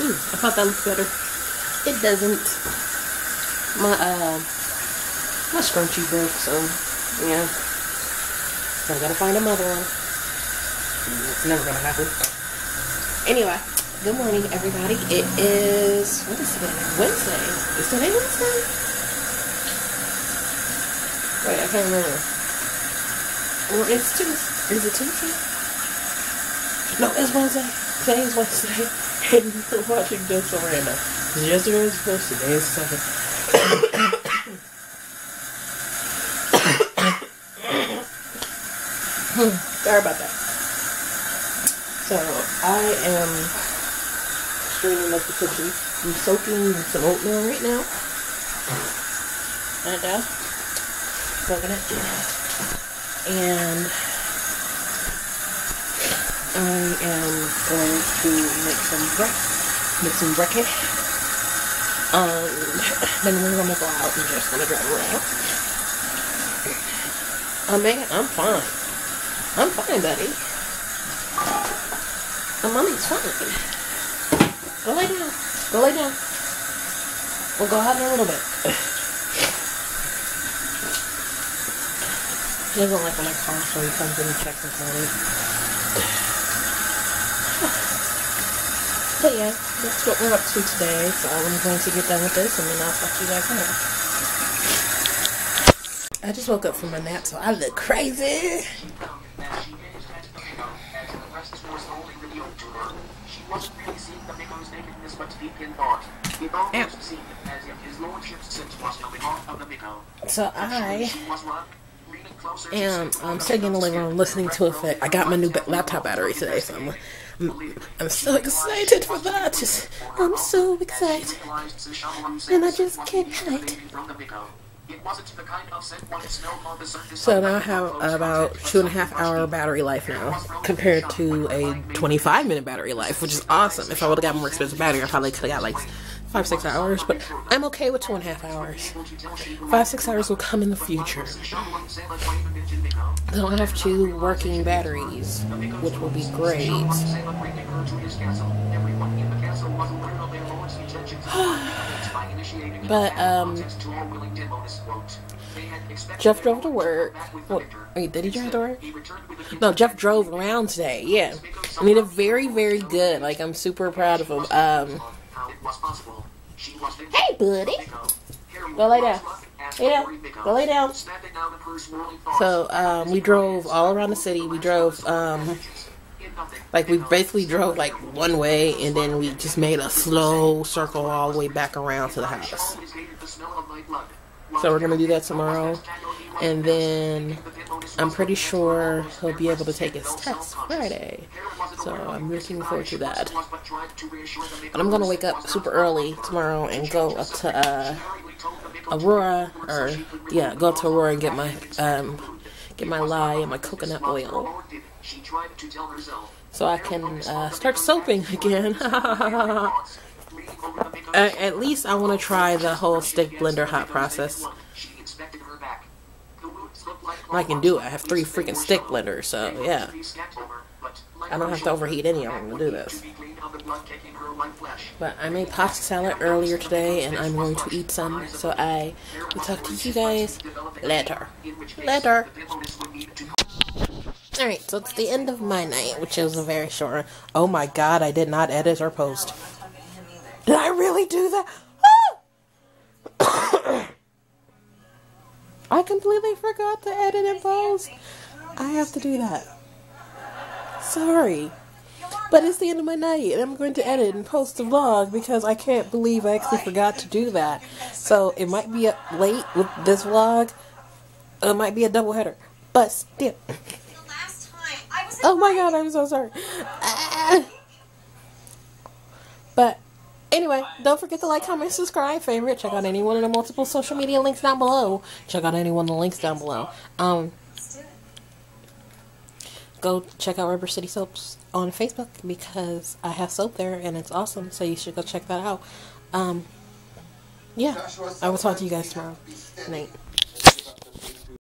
Ooh, I thought that looked better. It doesn't. My scrunchie broke, so yeah. So I gotta find another one. It's never gonna happen. Anyway, good morning, everybody. It is, what is today? Wednesday. Is today Wednesday? Wait, I can't remember. Or it's Tuesday. Is it Tuesday? No, it's Wednesday. Today is Wednesday. And you're watching Joe Serrano. Because yesterday was first, today is second. Sorry about that. So, I am straining up the cookie. I'm soaking some oatmeal right now. And coconut. And I am going to make some brekkie. Then we're gonna go out and just gonna drive around. I mean, I'm fine. I'm fine, buddy. My mommy's fine. Go lay down. Go lay down. We'll go out in a little bit. He doesn't like when I call, so he comes in and checks his money. But yeah, that's what we're up to today, so I'm going to get done with this and then I'll talk to you guys later. I just woke up from my nap, so I look crazy. So I am sitting in the living room listening to a fact. I got my new laptop battery today, so I'm so excited for that. I'm so excited, and I just can't hide. So now I have about 2.5 hour battery life now, compared to a 25-minute battery life, which is awesome. If I would have got more expensive battery, I probably could have got like 5-6 hours, but I'm okay with 2.5 hours. 5-6 hours will come in the future. Then I'll have 2 working batteries, which will be great. But Jeff drove to work. Wait, did he drive to work? No, Jeff drove around today. Yeah, I mean, they're very, very good. Like, I'm super proud of him. Hey, buddy. Go lay down. Yeah, go lay down. So, we drove all around the city. We drove, like, we basically drove, like, one way, and then we just made a slow circle all the way back around to the house. So we're going to do that tomorrow, and then I'm pretty sure he'll be able to take his test Friday, so I'm looking forward to that. But I'm going to wake up super early tomorrow and go up to Aurora, or yeah, go up to Aurora and get my lye and my coconut oil, so I can start soaping again. At least I want to try the whole stick blender hot process. I can do it. I have 3 freaking stick blenders, so yeah. I don't have to overheat any of them to do this. But I made pasta salad earlier today, and I'm going to eat some, so I will talk to you guys later. Later! Alright, so it's the end of my night, which is a very short one. Oh my god, I did not edit or post. Did I really do that? Ah! I completely forgot to edit and post. I have to do that. Sorry. But it's the end of my night, and I'm going to edit and post the vlog because I can't believe I actually forgot to do that. So it might be up late with this vlog. It might be a doubleheader. But still. Oh my god, I'm so sorry. Ah! But anyway, don't forget to like, comment, subscribe, favorite. Check out any one of the multiple social media links down below. Go check out Rubber City Soaps on Facebook because I have soap there and it's awesome. So you should go check that out. Yeah, I will talk to you guys tomorrow night.